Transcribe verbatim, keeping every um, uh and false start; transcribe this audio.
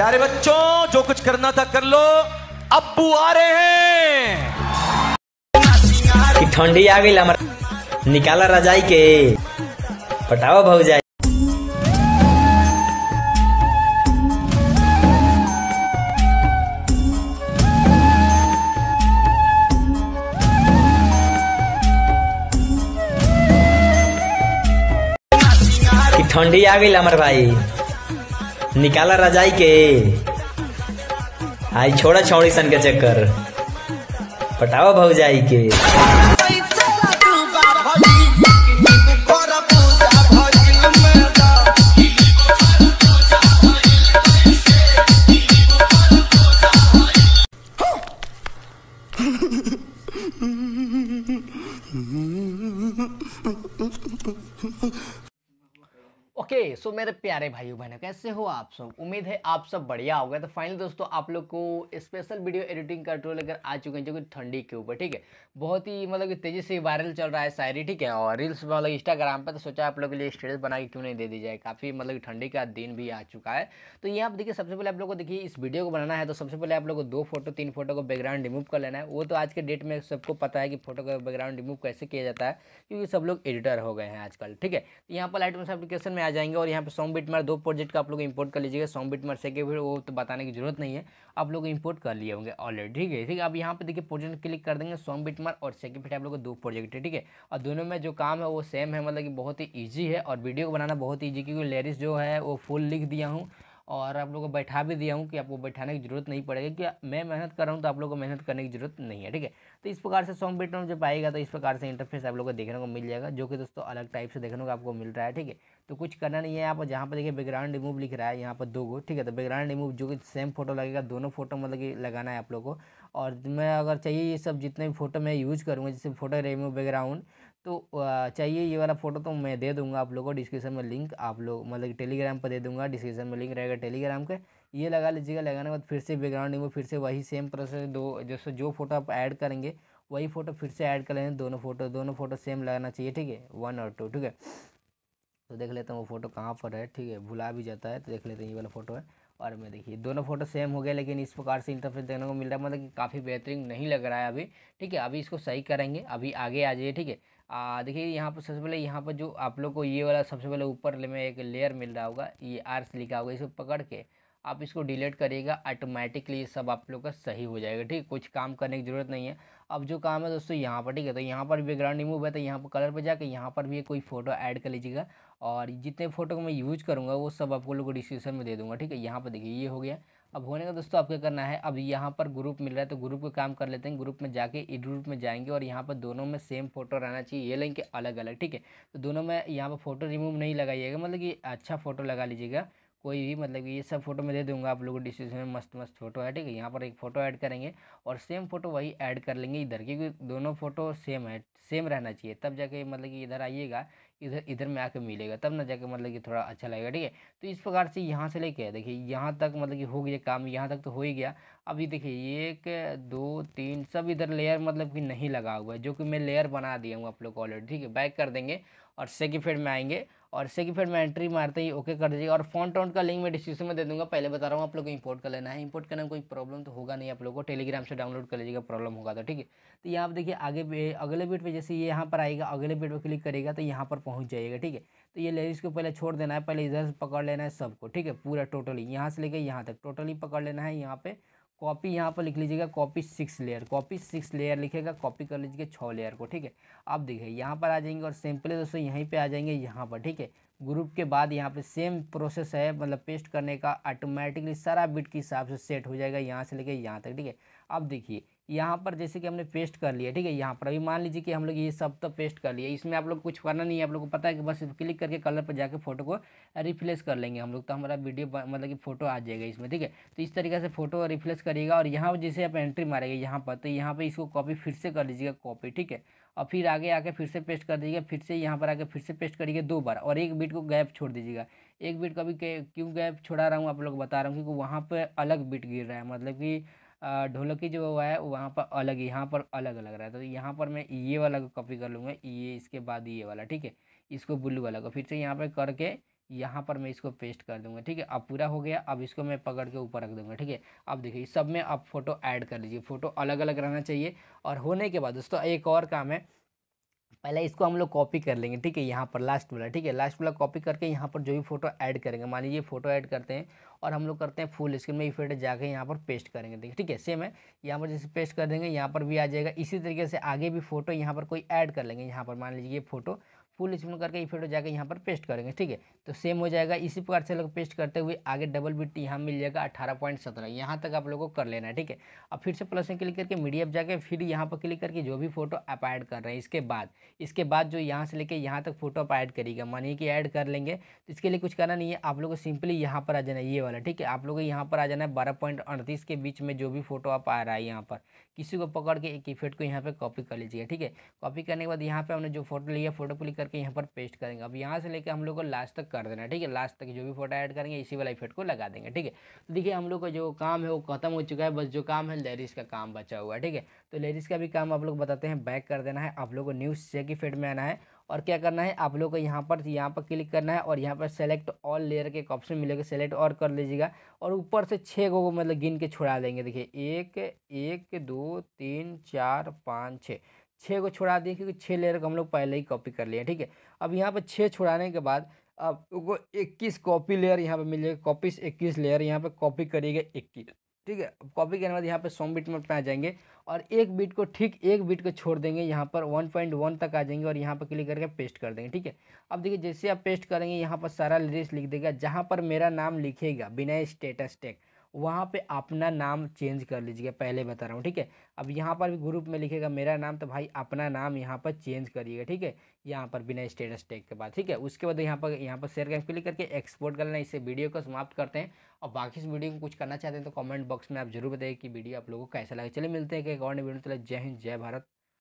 प्यारे बच्चों, जो कुछ करना था कर लो, अब्बू आ रहे हैं। ठंडी आ गई, निकाला रजाई के पटावा भौजाई। ठंडी आ गई हमारे भाई, निकाला रजाई के आई छोड़ा छौड़ी सन के चक्कर पटावा भौजाई के। ओके okay, सो so मेरे प्यारे भाइयों बहनों, कैसे हो आप सब? उम्मीद है आप सब बढ़िया होगा। तो फाइनली दोस्तों आप लोग को स्पेशल वीडियो एडिटिंग कंट्रोल लेकर आ चुके हैं, जो कि ठंडी के ऊपर, ठीक है, बहुत ही मतलब कि तेज़ी से वायरल चल रहा है शायरी, ठीक है, और रील्स मतलब इंस्टाग्राम पर। तो सोचा आप लोग के लिए स्टेटस बना के क्यों नहीं दे दी जाए। काफ़ी मतलब ठंडी का दिन भी आ चुका है। तो ये आप देखिए, सबसे पहले आप लोग को देखिए इस वीडियो को बनाना है तो सबसे पहले आप लोग को दो फोटो तीन फोटो को बैकग्राउंड रिमूव कर लेना है। वो तो आज के डेट में सबको पता है कि फोटो का बैकग्राउंड रिमूव कैसे किया जाता है, क्योंकि सब लोग एडिटर हो गए हैं आजकल, ठीक है। यहाँ पर लाइट एप्लीकेशन में जाएंगे और यहाँ पे सॉन्ग बिटमार दो प्रोजेक्ट का आप लोग इंपोर्ट कर लीजिएगा। सॉन्ग बिटमार से के फिर वो तो बताने की जरूरत नहीं है, आप लोग इंपोर्ट कर लिए होंगे ऑलरेडी, ठीक है। ठीक है, अब यहाँ पे देखिए प्रोजेक्ट क्लिक कर देंगे, सॉन्ग बिटमार और सेके फिर आप लोग दो प्रोजेक्ट है, ठीक है, और दोनों में जो काम है वो सेम है, मतलब कि बहुत ही ईजी है। और वीडियो को बनाना बहुत ईजी, क्योंकि लेरिक्स जो है वो फुल लिख दिया हूँ और आप लोगों को बैठा भी दिया हूँ कि आपको बैठाने की जरूरत नहीं पड़ेगी, कि मैं मेहनत कर रहा हूँ तो आप लोगों को मेहनत करने की जरूरत नहीं है, ठीक है। तो इस प्रकार से सॉन्ग बैकग्राउंड जब आएगा तो इस प्रकार से इंटरफेस आप लोगों को देखने को मिल जाएगा, जो कि दोस्तों अलग टाइप से देखने को आपको मिल रहा है, ठीक है। तो कुछ करना नहीं है। यहाँ पर जहाँ पर देखिए बैकग्राउंड रिमूव लिख रहा है यहाँ पर दो गो, ठीक है, तो बैकग्राउंड रिमूव जो कि सेम फोटो लगेगा, दोनों फोटो मतलब कि लगाना है आप लोगों को। और मैं अगर चाहिए ये सब जितने भी फोटो मैं यूज़ करूँगा, जैसे फोटो रिमूव बैकग्राउंड, तो चाहिए ये वाला फ़ोटो तो मैं दे दूंगा आप लोगों को डिस्क्रिप्शन में लिंक, आप लोग मतलब टेलीग्राम पर दे दूंगा, डिस्क्रिप्शन में लिंक रहेगा टेलीग्राम के, ये लगा लीजिएगा। लगाने के बाद फिर से बैकग्राउंड रिमूव, फिर से वही सेम प्रोसेस, दो जैसे जो फोटो आप ऐड करेंगे वही फ़ोटो फिर से ऐड कर लेंगे, दोनों फोटो दोनों फोटो सेम लगाना चाहिए, ठीक है, वन और टू, ठीक है। तो देख लेता हूँ वो फोटो कहाँ पर है, ठीक है, भुला भी जाता है, तो देख लेते हैं ये वाला फोटो है। और मैं देखिए दोनों फोटो सेम हो गए, लेकिन इस प्रकार से इंटरफेस देखने को मिल रहा है, मतलब कि काफ़ी बेहतरीन नहीं लग रहा है अभी, ठीक है। अभी इसको सही करेंगे, अभी आगे आ जाइए, ठीक है। देखिए यहाँ पर सबसे पहले यहाँ पर जो आप लोग को ये वाला सबसे पहले ऊपर में एक लेयर मिल रहा होगा, ये आर से लिखा होगा, इसको पकड़ के आप इसको डिलीट करिएगा, ऑटोमेटिकली सब आप लोग का सही हो जाएगा, ठीक है। कुछ काम करने की ज़रूरत नहीं है। अब जो काम है दोस्तों यहाँ पर, ठीक है, तो यहाँ पर बैकग्राउंड रिमूव है, तो यहाँ पर कलर पर जाकर यहाँ पर भी कोई फ़ोटो ऐड कर लीजिएगा, और जितने फोटो को मैं यूज़ करूँगा वो सब आप लोगों को डिस्क्रिप्शन में दे दूँगा, ठीक है। यहाँ पर देखिए ये हो गया। अब होने का दोस्तों आपको करना है, अब यहाँ पर ग्रुप मिल रहा है तो ग्रुप का काम कर लेते हैं। ग्रुप में जाके इस ग्रुप में जाएंगे और यहाँ पर दोनों में सेम फोटो रहना चाहिए, ये लेंगे अलग अलग, ठीक है। तो दोनों में यहाँ पर फोटो रिमूव नहीं लगाइएगा, मतलब कि अच्छा फोटो लगा लीजिएगा कोई भी, मतलब कि ये सब फोटो मैं दे दूंगा आप लोगों को डिस्क्रिप्शन में, मस्त मस्त फोटो है, ठीक है। यहाँ पर एक फ़ोटो ऐड करेंगे और सेम फोटो वही ऐड कर लेंगे इधर, क्योंकि दोनों फोटो सेम है, सेम रहना चाहिए, तब जाके मतलब कि इधर आइएगा, इधर इधर में आके मिलेगा, तब ना जाके मतलब कि थोड़ा अच्छा लगेगा, ठीक है। तो इस प्रकार से यहाँ से लेके देखिए यहाँ तक मतलब कि हो गया काम, यहाँ तक तो हो ही गया। अभी देखिए एक दो तीन सब इधर लेयर मतलब कि नहीं लगा हुआ है, जो कि मैं लेयर बना दिया हूँ आप लोग ऑलरेडी, ठीक है। बैक कर देंगे और सेकंड फेड में आएंगे और सेकंड फेड में एंट्री मारते ही ओके कर दीजिएगा। और फॉन्ट ऑन का लिंक मैं डिस्क्रिप्शन में दे दूंगा, पहले बता रहा हूँ आप लोग को इंपोर्ट कर लेना है। इंपोर्ट करने में कोई प्रॉब्लम तो होगा नहीं, आप लोगों को टेलीग्राम से डाउनलोड कर लीजिएगा, प्रॉब्लम होगा तो, ठीक है। तो यहाँ आप देखिए आगे अगले बिट पर जैसे ये यहाँ पर आएगा, अगले बिट पर क्लिक करेगा तो यहाँ पर पहुँच जाइएगा, ठीक है। तो ये लेडीज़ को पहले छोड़ देना है, पहले इधर से पकड़ लेना है सबको, ठीक है, पूरा टोटली यहाँ से लेकर यहाँ तक टोटली पकड़ लेना है। यहाँ पर कॉपी यहाँ पर लिख लीजिएगा, copy six layer, copy six layer लिखेगा, कॉपी कर लीजिएगा छः लेयर को, ठीक है। आप देखिए यहाँ पर आ जाएंगे और सिंपली दोस्तों यहीं पे आ जाएंगे यहाँ पर, ठीक है। ग्रुप के बाद यहाँ पे सेम प्रोसेस है, मतलब पेस्ट करने का, ऑटोमेटिकली सारा बिट के हिसाब से सेट हो जाएगा यहाँ से लेके यहाँ तक, ठीक है। अब देखिए यहाँ पर जैसे कि हमने पेस्ट कर लिया, ठीक है, यहाँ पर अभी मान लीजिए कि हम लोग ये सब तो पेस्ट कर लिए, इसमें आप लोग कुछ करना नहीं है, आप लोग को पता है कि बस क्लिक करके कलर पर जाके फोटो को रिफ्रेश कर लेंगे हम लोग, तो हमारा वीडियो मतलब कि फोटो आ जाएगा इसमें, ठीक है। तो इस तरीके से फोटो रिफ्रेश करिएगा और यहाँ जैसे आप एंट्री मारेंगे यहाँ पर, तो यहाँ पर इसको कॉपी फिर से कर लीजिएगा, कॉपी, ठीक है। और फिर आगे आके फिर से पेस्ट कर दीजिएगा, फिर से यहाँ पर आके फिर से पेस्ट करिएगा दो बार, और एक बिट को गैप छोड़ दीजिएगा। एक बिट का भी क्यों गैप छोड़ा रहा हूँ आप लोग बता रहा हूँ, क्योंकि वहाँ पर अलग बिट गिर रहा है, मतलब कि ढोलकी जो हुआ है वहाँ पर अलग, यहाँ पर अलग अलग रहा है। तो यहाँ पर मैं ये वाला को कॉपी कर लूँगा, ये इसके बाद ये वाला, ठीक है, इसको ब्लू वाला को फिर से यहाँ पर करके यहाँ पर मैं इसको पेस्ट कर दूंगा। ठीक है, अब पूरा हो गया। अब इसको मैं पकड़ के ऊपर रख दूंगा। ठीक है, अब देखिए सब में आप फोटो ऐड कर लीजिए। फोटो अलग अलग रहना चाहिए। और होने के बाद दोस्तों एक और काम है, पहले इसको हम लोग कॉपी कर लेंगे। ठीक है, यहाँ पर लास्ट वाला, ठीक है लास्ट वाला कॉपी करके यहाँ पर जो भी फोटो ऐड करेंगे, मान लीजिए फोटो ऐड करते हैं और हम लोग करते हैं फुल स्क्रीन में, इफेक्ट जाके यहाँ पर पेस्ट करेंगे। देखिए ठीक है, सेम है, यहाँ पर जैसे पेस्ट कर देंगे यहाँ पर भी आ जाएगा। इसी तरीके से आगे भी फोटो यहाँ पर कोई ऐड कर लेंगे। यहाँ पर मान लीजिए ये फोटो फुल स्क्रीन करके इफेक्ट जाकर यहाँ पर पेस्ट करेंगे। ठीक है, तो सेम हो जाएगा। इसी प्रकार से लोग पेस्ट करते हुए आगे डबल बिट यहाँ मिल जाएगा अठारह पॉइंट सत्रह, यहाँ तक आप लोगों को कर लेना है। ठीक है, अब फिर से प्लस में क्लिक करके मीडिया पर जाके फिर यहाँ पर क्लिक करके जो भी फोटो आप ऐड कर रहे हैं, इसके बाद इसके बाद जो यहाँ से लेके यहाँ तक फोटो आप ऐड करिएगा, मानिए कि ऐड कर लेंगे, तो इसके लिए कुछ करना नहीं है। आप लोगों को सिंपली यहाँ पर आ जाना है, ये वाला। ठीक है, आप लोगों को यहाँ पर आ जाना है बारह पॉइंट अड़तीस के बीच में जो भी फोटो आप आ रहा है, यहाँ पर किसी को पकड़ के एक इफेक्ट को यहाँ पर कॉपी कर लीजिएगा। ठीक है, कॉपी करने के बाद यहाँ पर हमने जो फोटो लिया, फोटो क्लिक करके यहाँ पर पेस्ट करेंगे। अब यहाँ से लेकर हम लोग को लास्ट तक कर देना है। ठीक है, लास्ट तक जो भी फोटो ऐड करेंगे इसी वाला इफेक्ट को लगा देंगे। ठीक है, तो देखिए हम लोग का जो काम है वो खत्म हो चुका है। बस जो काम है लेडीज का काम बचा हुआ है। ठीक है, तो लेडीज का भी काम आप लोग बताते हैं। बैक कर देना है, आप लोग को न्यूज चेक इफेक्ट में आना है और क्या करना है, आप लोग को यहाँ पर यहाँ पर क्लिक करना है और यहाँ पर सेलेक्ट ऑल लेयर के ऑप्शन मिलेगा, सेलेक्ट और कर लीजिएगा और ऊपर से छः को मतलब गिन के छुड़ा देंगे। देखिए एक एक दो तीन चार पाँच छः, छः को छुड़ा दिए क्योंकि छः लेयर को हम लोग पहले ही कॉपी कर लिया। ठीक है, अब यहाँ पर छः छुड़ाने के बाद आप लोगों को इक्कीस कॉपी लेयर यहाँ पर मिल जाएगा। कॉपीज इक्कीस लेयर यहाँ पर कॉपी करिएगा इक्कीस। ठीक है, कॉपी करने के बाद यहाँ पे सौ बिट में आ जाएंगे और एक बिट को ठीक एक बिट को छोड़ देंगे, यहाँ पर वन पॉइंट वन तक आ जाएंगे और यहाँ पर क्लिक करके पेस्ट कर देंगे। ठीक है, अब देखिए जैसे आप पेस्ट करेंगे यहाँ पर सारा लिरिक्स लिख देगा। जहाँ पर मेरा नाम लिखेगा विनय स्टेटस टेक, वहाँ पे अपना नाम चेंज कर लीजिएगा, पहले बता रहा हूँ। ठीक है, अब यहाँ पर भी ग्रुप में लिखेगा मेरा नाम, तो भाई अपना नाम यहाँ पर चेंज करिएगा। ठीक है, यहाँ पर बिना स्टेटस टैग के बाद। ठीक है, उसके बाद यहाँ पर यहाँ पर शेयर कर क्लिक करके एक्सपोर्ट कर लेना। इससे वीडियो को समाप्त करते हैं और बाकी इस वीडियो को कुछ करना चाहते हैं तो कमेंट बॉक्स में आप जरूर बताइए कि वीडियो आप लोगों को कैसा लगे। चलिए मिलते हैं कि एक और वीडियो। जय हिंद, जय भारत।